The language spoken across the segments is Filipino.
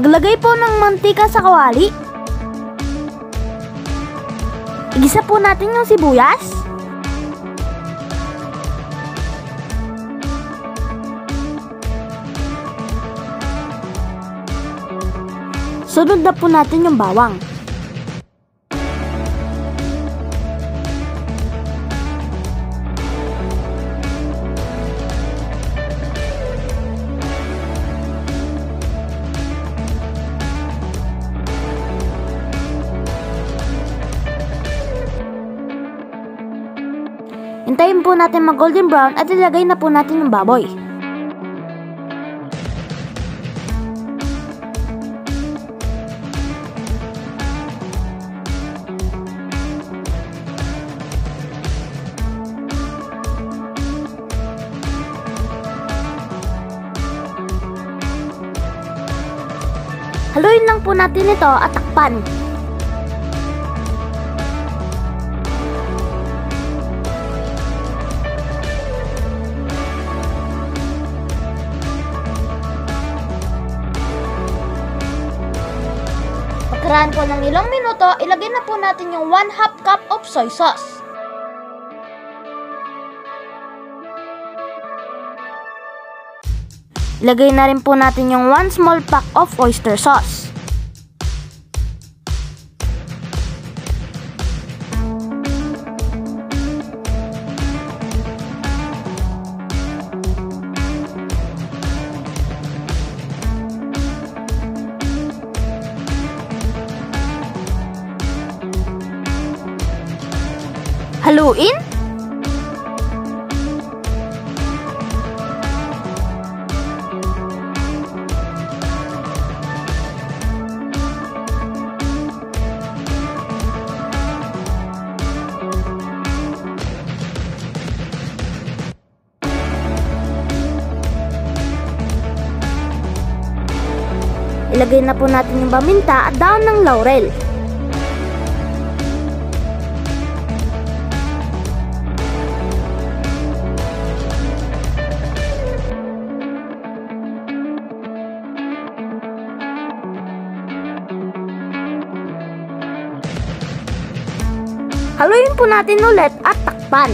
Maglagay po ng mantika sa kawali. Igisa po natin yung sibuyas. Sunod na po natin yung bawang. Hintayin po natin mag-golden brown at ilagay na po natin yung baboy. Haluin lang po natin ito at takpan. Pagkaraan po ng ilang minuto, ilagay na po natin yung 1/2 cup of soy sauce. Ilagay na rin po natin yung 1 small pack of oyster sauce. Haluin. Ilagay na po natin yung paminta at daon ng laurel. Haluin po natin ulit at takpan.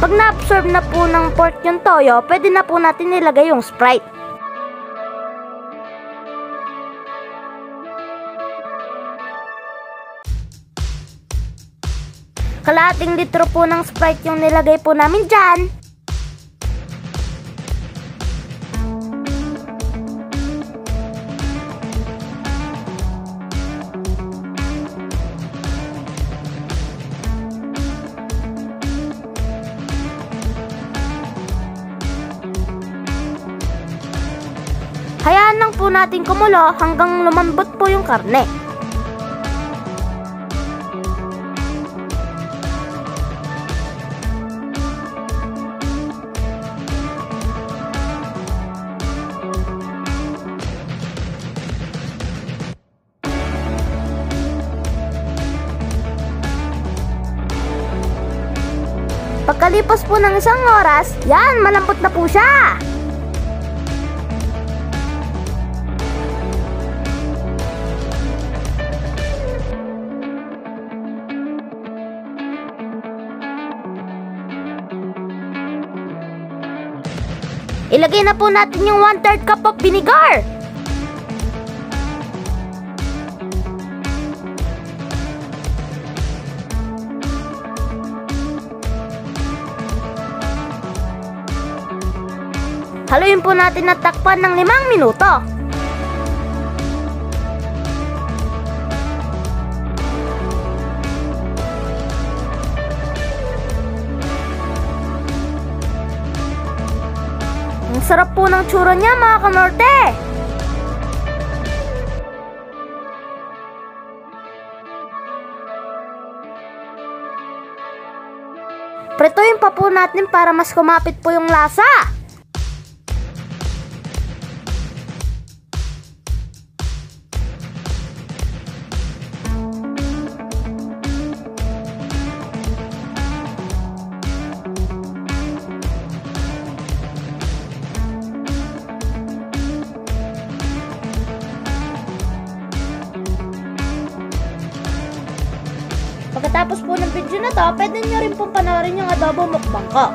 Pag na-absorb na po ng pork yung toyo, pwede na po natin nilagay yung Sprite. Kalahating litro po ng Sprite yung nilagay po namin dyan. Hayaan lang po natin kumulo hanggang lumambot po yung karne. Pagkalipas po ng 1 oras, yan, malambot na po siya! Ilagay na po natin yung 1/3 cup of vinegar. Haluin po natin at takpan ng 5 minuto. Sarap po ng tsura niya, mga kanorte! Prituin pa po natin para mas kumapit po yung lasa. Pagkatapos po ng video na to, pwede nyo rin pong panoorin yung adobo mukbang ko.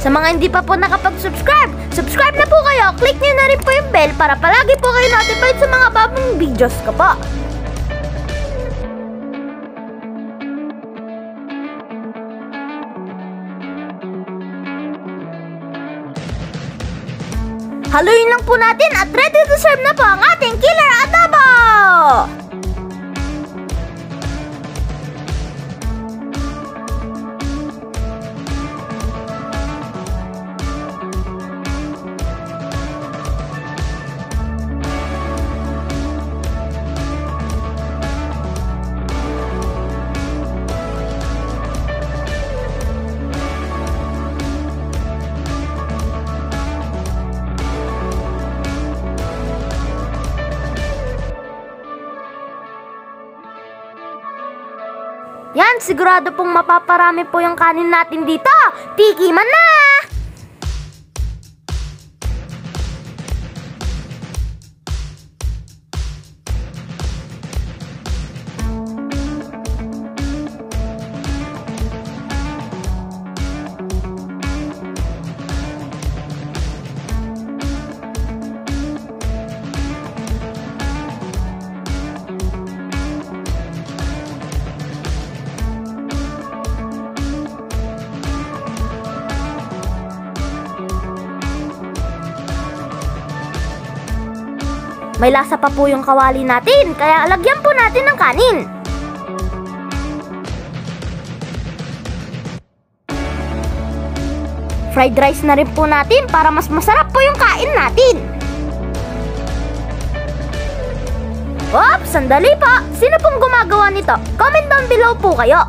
Sa mga hindi pa po nakapag-subscribe, subscribe na po kayo! Click nyo na rin po yung bell para palagi po kayo notified sa mga bagong videos ko po. Haluin lang po natin at ready to serve na po ang ating killer adobo! Yan, sigurado pong mapaparami po yung kanin natin dito. Tikiman na! May lasa pa po yung kawali natin, kaya lagyan po natin ng kanin. Fried rice na rin po natin para mas masarap po yung kain natin. Oops, sandali po. Sino pong gumagawa nito? Comment down below po kayo.